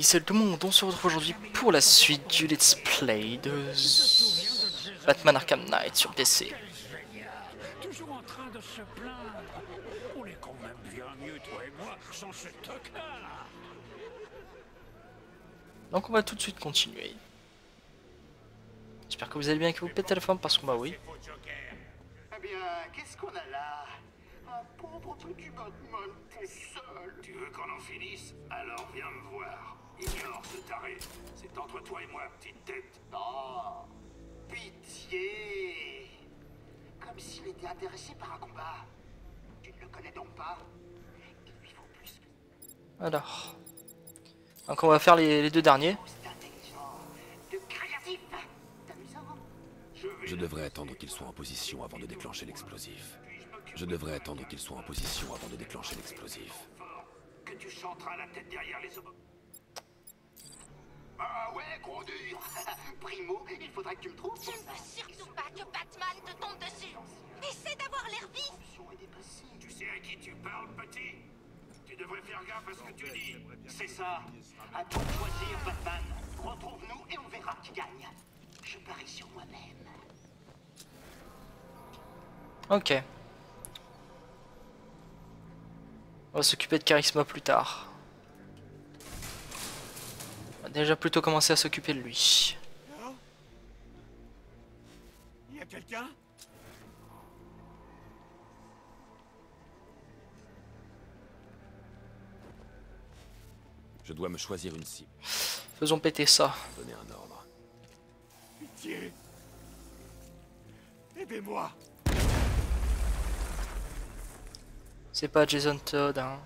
Et salut tout le monde, on se retrouve aujourd'hui pour la suite du Let's Play de Batman Arkham Knight sur PC. Donc on va tout de suite continuer. J'espère que vous allez bien et que vous pétez la forme parce qu'on va oui. Eh bien, qu'est-ce qu'on a là? Un pauvre petit Batman tout seul. Tu veux qu'on en finisse? Alors viens me voir. Ignore ce taré. C'est entre toi et moi, petite tête. Oh, pitié. Comme s'il était intéressé par un combat. Tu ne le connais donc pas? Il lui faut plus que... Alors... Donc on va faire les deux derniers. Je devrais attendre qu'il soit en position avant de déclencher l'explosif. Que tu chanteras la tête derrière les hommes. Ah ouais, gros dur. Primo, il faudrait que tu me trouves. Je ne veux surtout pas que Batman te tombe dessus. Essaie d'avoir l'air vif. Tu sais à qui tu parles, petit? Tu devrais faire gaffe à ce que tu dis. C'est ça. À toi de choisir, Batman. Retrouve-nous et on verra qui gagne. Je parie sur moi-même. Ok. On va s'occuper de Charisma plus tard. On va déjà plutôt commencer à s'occuper de lui. Il y a quelqu'un ? Je dois me choisir une cible. Faisons péter ça. Donnez un ordre. Pitié. Aidez-moi. C'est pas Jason Todd, hein.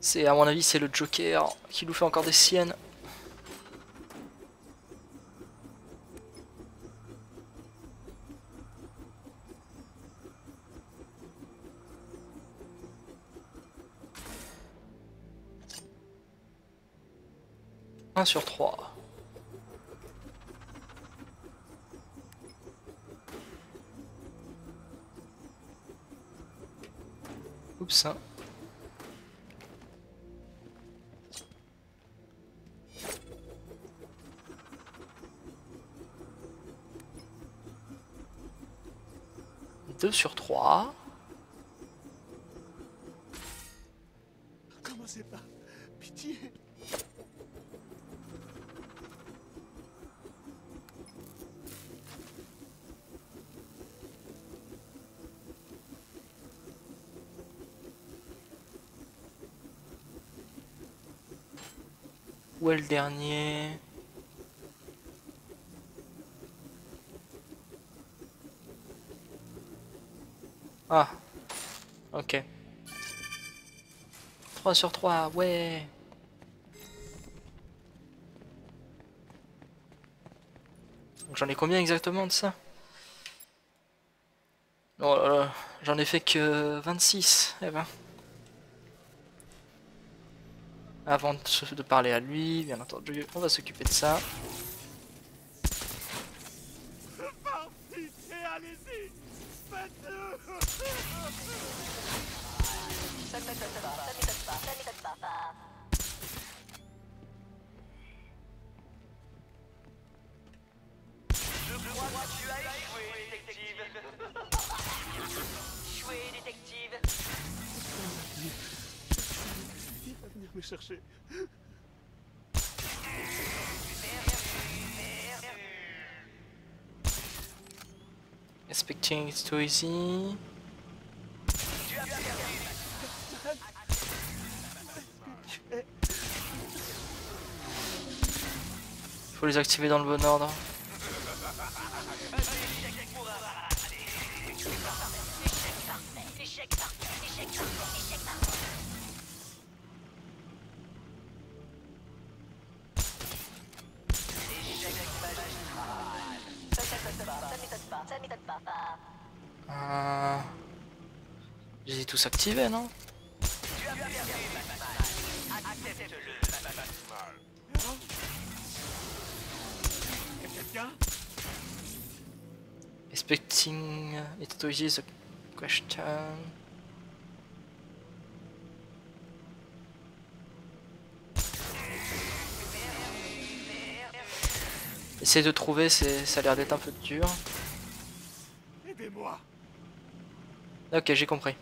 C'est, à mon avis, c'est le Joker qui nous fait encore des siennes. Un sur trois. Oups. Hein. Deux sur trois. Commencez pas, pitié. Où est le dernier? Ah, ok. 3 sur 3, ouais. J'en ai combien exactement de ça? Oh là là, j'en ai fait que 26, eh ben. Avant de parler à lui, bien entendu, on va s'occuper de ça. Chercher. Expecting it's too easy. Faut les activer dans le bon ordre. Je les ai tous activés, non? Expecting it to easy the question. Essayer de trouver, ça a l'air d'être un peu dur. Aidez-moi. Ok, j'ai compris.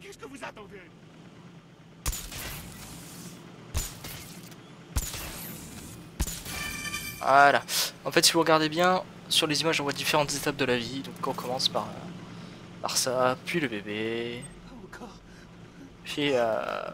Qu'est-ce que vous attendez? Voilà. En fait, si vous regardez bien, sur les images, on voit différentes étapes de la vie. Donc on commence par, ça, puis le bébé, puis un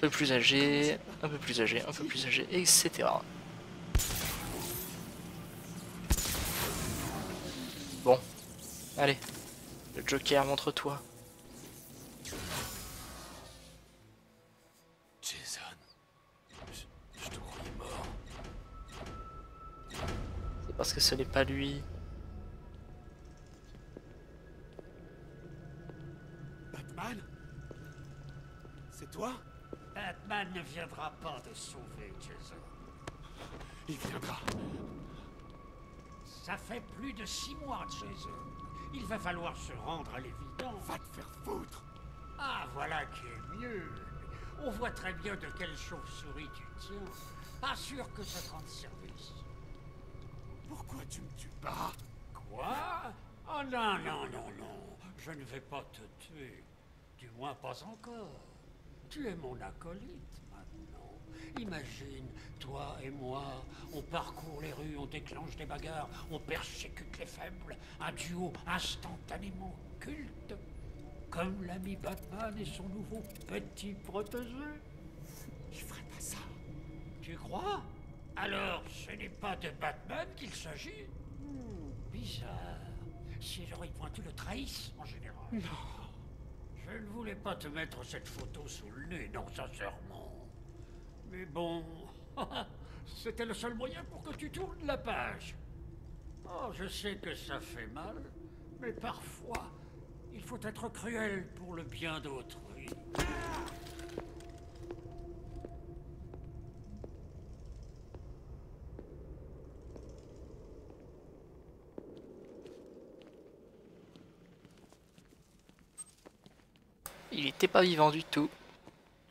peu plus âgé, un peu plus âgé, un peu plus âgé, etc. Bon, allez, le Joker, montre-toi. Parce que ce n'est pas lui. Batman? C'est toi? Batman ne viendra pas te sauver, Jason. Il viendra. Ça fait plus de 6 mois, Jason. Il va falloir se rendre à l'évidence. Va te faire foutre! Ah, voilà qui est mieux. On voit très bien de quelle chauve-souris tu tiens. Pas sûr que ça te rende service. Pourquoi tu me tues pas? Quoi? Oh non, non, non, non. Je ne vais pas te tuer. Du moins pas encore. Tu es mon acolyte maintenant. Imagine, toi et moi, on parcourt les rues, on déclenche des bagarres, on persécute les faibles. Un duo instantanément culte. Comme l'ami Batman et son nouveau petit protégé. Je ferai pas ça. Tu crois? Alors, ce n'est pas de Batman qu'il s'agit? Bizarre. Ces gens pointus le trahissent, en général. Non. Je ne voulais pas te mettre cette photo sous le nez, non, sincèrement. Mais bon... C'était le seul moyen pour que tu tournes la page. Oh, je sais que ça fait mal, mais parfois, il faut être cruel pour le bien d'autrui. Il était pas vivant du tout.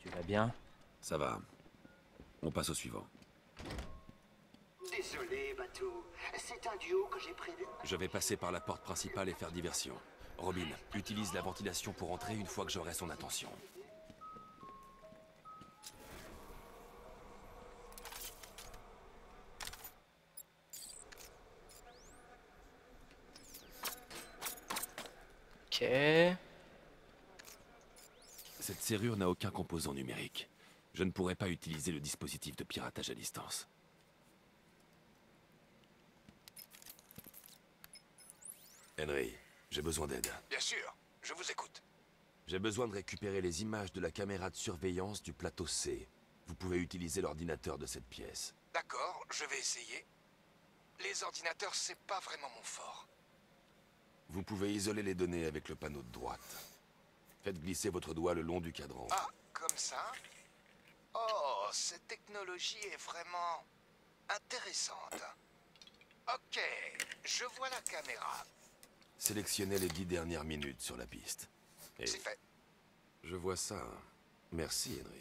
Tu vas bien? Ça va. On passe au suivant. Désolé, Bateau. C'est un duo que j'ai prévu. Je vais passer par la porte principale et faire diversion. Robin, utilise la ventilation pour entrer une fois que j'aurai son attention. Ok... Cette serrure n'a aucun composant numérique. Je ne pourrais pas utiliser le dispositif de piratage à distance. Henry, j'ai besoin d'aide. Bien sûr, je vous écoute. J'ai besoin de récupérer les images de la caméra de surveillance du plateau C. Vous pouvez utiliser l'ordinateur de cette pièce. D'accord, je vais essayer. Les ordinateurs, c'est pas vraiment mon fort. Vous pouvez isoler les données avec le panneau de droite. Faites glisser votre doigt le long du cadran. Ah, comme ça? Oh, cette technologie est vraiment intéressante. Ok, je vois la caméra. Sélectionnez les 10 dernières minutes sur la piste. Et c'est fait. Je vois ça. Merci, Henry.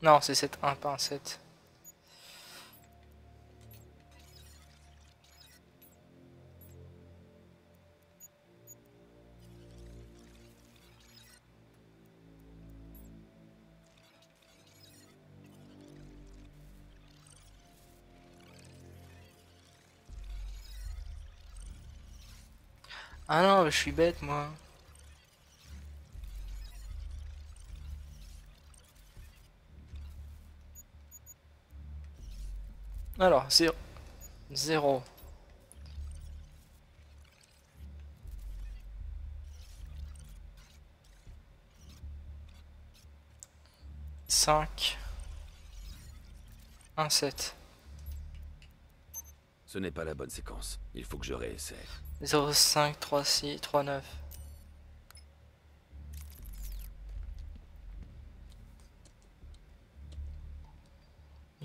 Non, c'est 7-1, pas un 7. Ah non, je suis bête, moi. Alors, 0. 5, 1, 7. Ce n'est pas la bonne séquence. Il faut que je réessaie. 0, 5, 3, 6, 3, 9.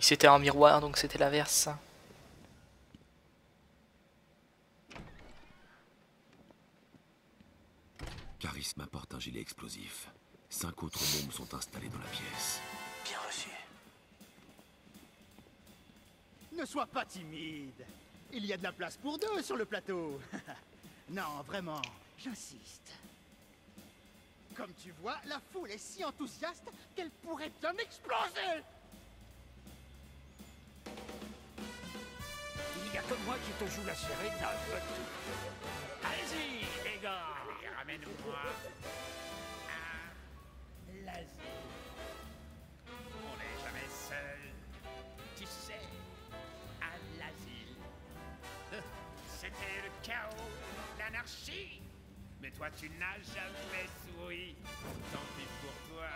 C'était un miroir, donc c'était l'inverse. Charisme apporte un gilet explosif. 5 autres bombes sont installées dans la pièce. Bien reçu. Ne sois pas timide. Il y a de la place pour deux sur le plateau. Non, vraiment, j'insiste. Comme tu vois, la foule est si enthousiaste qu'elle pourrait bien exploser. Il y a que moi qui te joue la série d'un peu tout. Allez-y, les gars, ramène-moi. On n'est jamais seul, tu sais, à l'asile. C'était le chaos, l'anarchie. Mais toi, tu n'as jamais souri. Tant pis pour toi,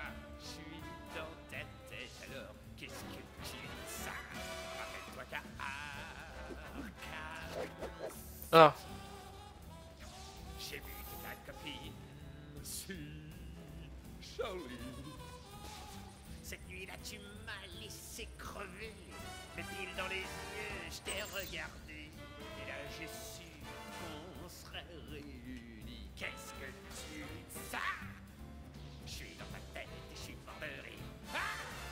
je suis dans ta tête. Alors, qu'est-ce que tu dis ça? Rappelle-toi qu'à Ah. J'ai vu ta copine. Si, Charlie. Cette nuit-là, tu m'as laissé crever. Mais pile dans les yeux, je t'ai regardé. Et là, j'ai su qu'on serait réunis. Qu'est-ce que tu dis ça? Je suis dans ta tête et je suis mort de rire. Ah,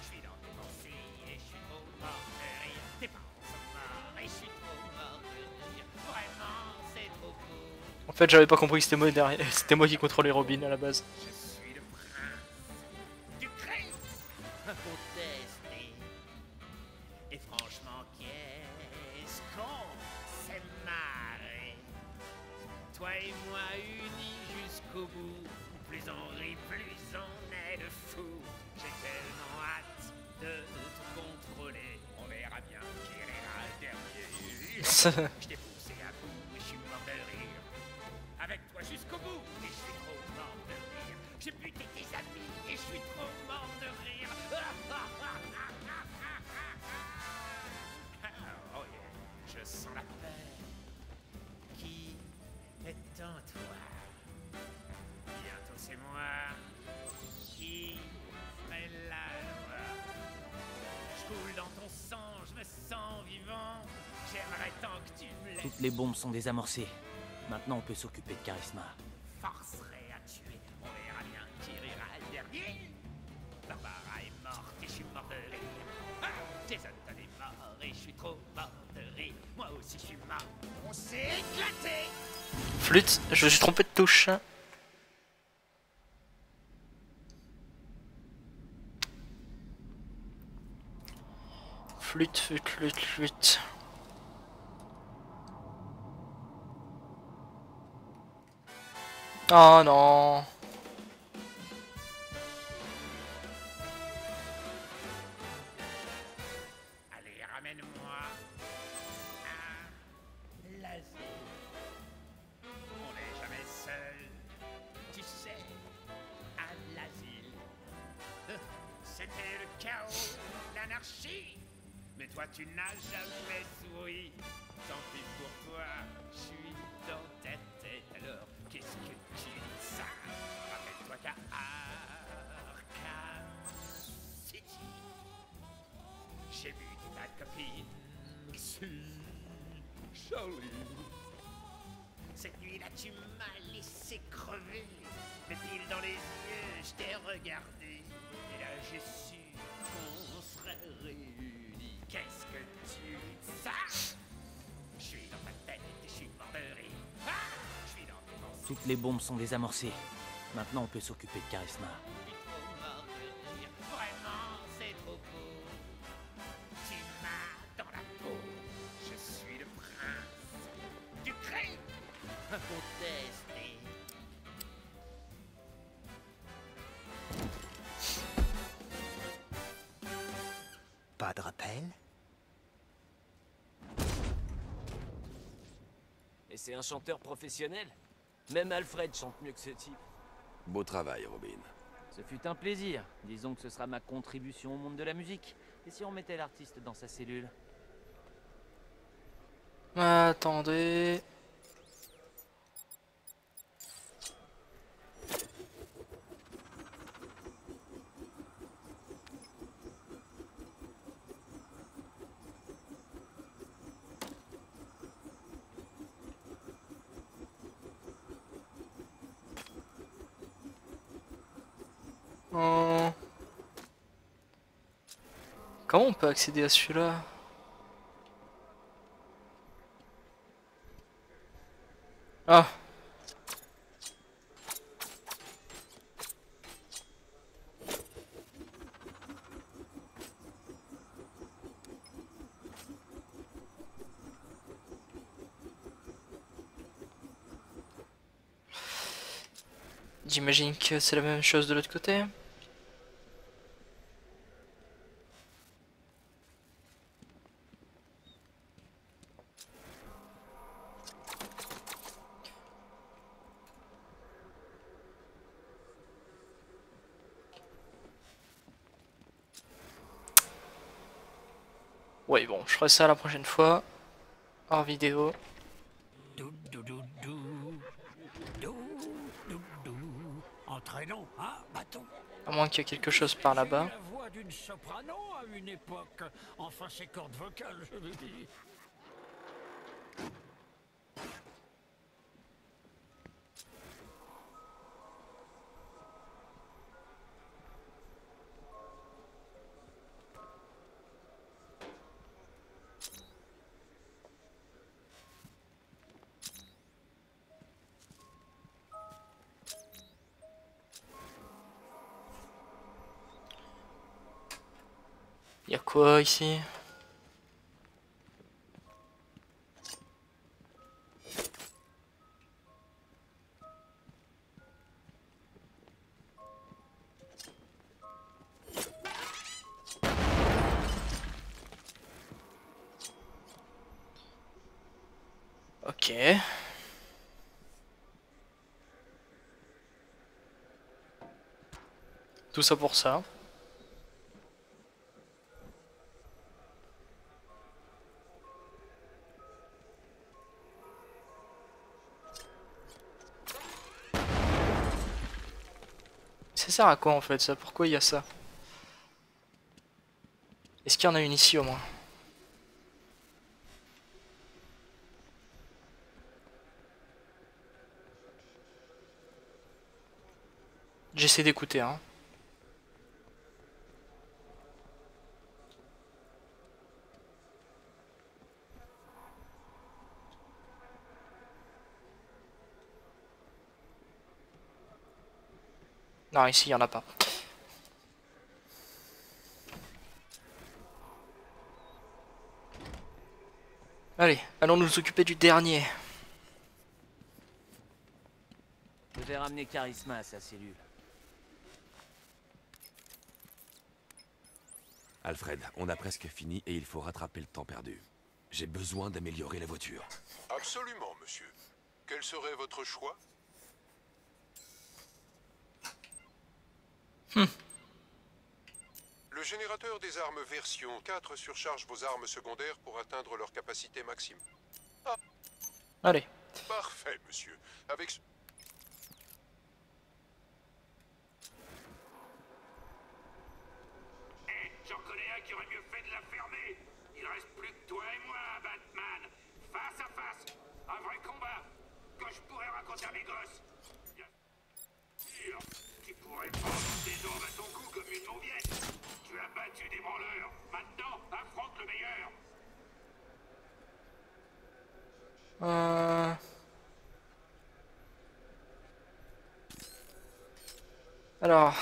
je suis dans tes pensées et je suis trop mort de rire. T'es pas mort et je suis trop. En fait, j'avais pas compris que c'était moi derrière, c'était moi qui contrôlais Robin à la base. Je suis le prince du crime, contesté. Et franchement, qu'est-ce qu'on s'est marré. Toi et moi unis jusqu'au bout. Plus on rit, plus on est de fou. J'ai tellement hâte de te contrôler. On verra bien qui ira derrière. Je t'ai poussé à bout et je suis mort de rire. Avec toi jusqu'au bout, et je suis trop mort de rire. J'ai buté tes amis, et je suis trop mort de rire. Oh yeah, je sens la peur qui est en toi. Bientôt c'est moi qui me la vois. Je coule dans ton sang, je me sens vivant. J'aimerais tant que tu me laisses. Toutes les bombes sont désamorcées. Maintenant, on peut s'occuper de Charisma. Forcerait à tuer. On verra bien qui rira le dernier. Barbara est morte et je suis mort de rire. Ah, Jason, t'en es mort et je suis trop mort de rire. Moi aussi, je suis mort. On s'est éclaté. Flûte, je me suis trompé de touche. Flûte, flûte, flûte, flûte. Oh non. Allez, ramène-moi à l'asile. On n'est jamais seul, tu sais, à l'asile. C'était le chaos, l'anarchie. Mais toi, tu n'as jamais souri. Tant pis pour toi, je suis dans ta tête. Alors, qu'est-ce que tu dis ça? Rappelle-toi qu'à Arkham City, j'ai vu ta copine. Si, Charlie. Cette nuit-là, tu m'as laissé crever. Mais pile dans les yeux, je t'ai regardé. Et là, j'ai su qu'on serait réunis. Qu'est-ce que tu dis ça? Je suis dans ta tête et je suis mort de rire. Ah, je suis dans tes pensées. Toutes les bombes sont désamorcées. Maintenant, on peut s'occuper de Charisma. Je suis trop mort de rire. Vraiment, c'est trop beau. Tu m'as dans la peau. Je suis le prince du crime. Contesté. Pas de rappel? Et c'est un chanteur professionnel? Même Alfred chante mieux que ce type. Beau travail, Robin. Ce fut un plaisir. Disons que ce sera ma contribution au monde de la musique. Et si on mettait l'artiste dans sa cellule? Attendez... Comment on peut accéder à celui-là? Ah! J'imagine que c'est la même chose de l'autre côté. Oui, bon, je ferai ça la prochaine fois, hors vidéo. À moins qu'il y ait quelque chose par là-bas. Y'a quoi ici? Ok. Tout ça pour ça. Ça sert à quoi en fait ça? Pourquoi il y a ça? Est-ce qu'il y en a une ici au moins? J'essaie d'écouter hein. Non, ici il n'y en a pas. Allez, allons nous occuper du dernier. Je vais ramener Charisma à sa cellule. Alfred, on a presque fini et il faut rattraper le temps perdu. J'ai besoin d'améliorer la voiture. Absolument, monsieur. Quel serait votre choix ? Le générateur des armes version 4 surcharge vos armes secondaires pour atteindre leur capacité maximum. Ah. Allez. Parfait, monsieur. Avec... Hey, j'en connais un qui aurait mieux fait de la fermer. Il reste plus que toi et moi, Batman. Face à face. Un vrai combat. Que je pourrais raconter à mes gosses. Tu pourrais prendre des hommes à ton cou comme une mauviette. Tu as battu des branleurs. Maintenant, affronte le meilleur. Alors,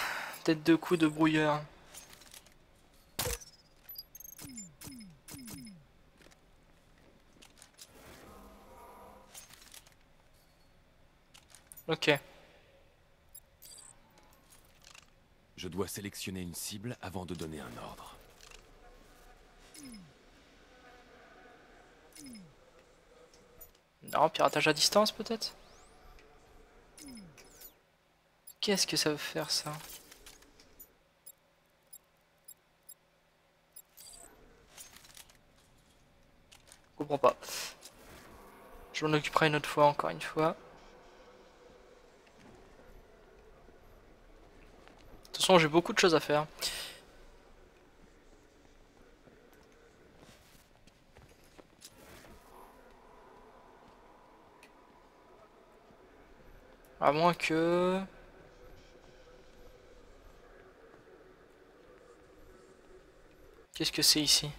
peut-être 2 coups de brouilleur. Ok. Je dois sélectionner une cible avant de donner un ordre. Non, piratage à distance peut-être? Qu'est-ce que ça veut faire ça? Je comprends pas. Je m'en occuperai une autre fois, encore une fois. De toute façon, j'ai beaucoup de choses à faire. À moins que... Qu'est-ce que c'est ici?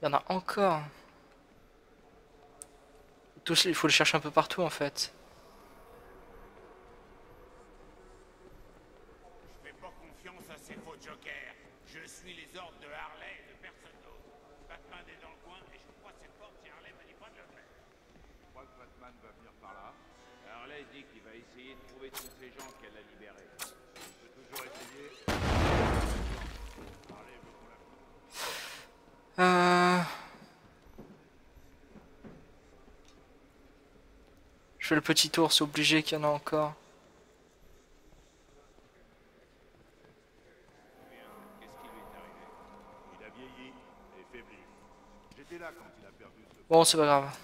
Il y en a encore. Tous, il faut le chercher un peu partout en fait. Je fais le petit tour, c'est obligé qu'il y en a encore. Bon, c'est pas grave.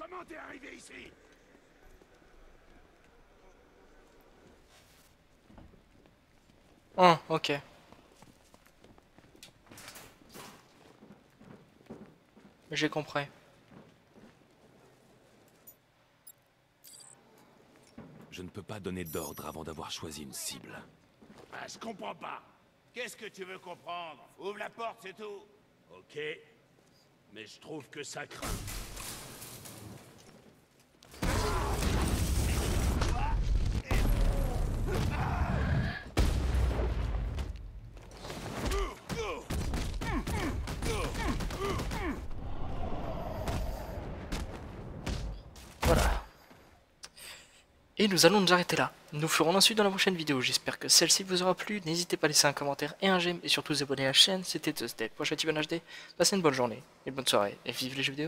Comment t'es arrivé ici ? Ah, ok. J'ai compris. Je ne peux pas donner d'ordre avant d'avoir choisi une cible. Ah, je comprends pas. Qu'est-ce que tu veux comprendre? Ouvre la porte, c'est tout. Ok. Mais je trouve que ça craint. Et nous allons nous arrêter là. Nous ferons ensuite dans la prochaine vidéo. J'espère que celle-ci vous aura plu. N'hésitez pas à laisser un commentaire et un j'aime. Et surtout, vous abonner à la chaîne. C'était The Step. Moi, je suis Batman HD. Passez une bonne journée et bonne soirée. Et vive les jeux vidéo.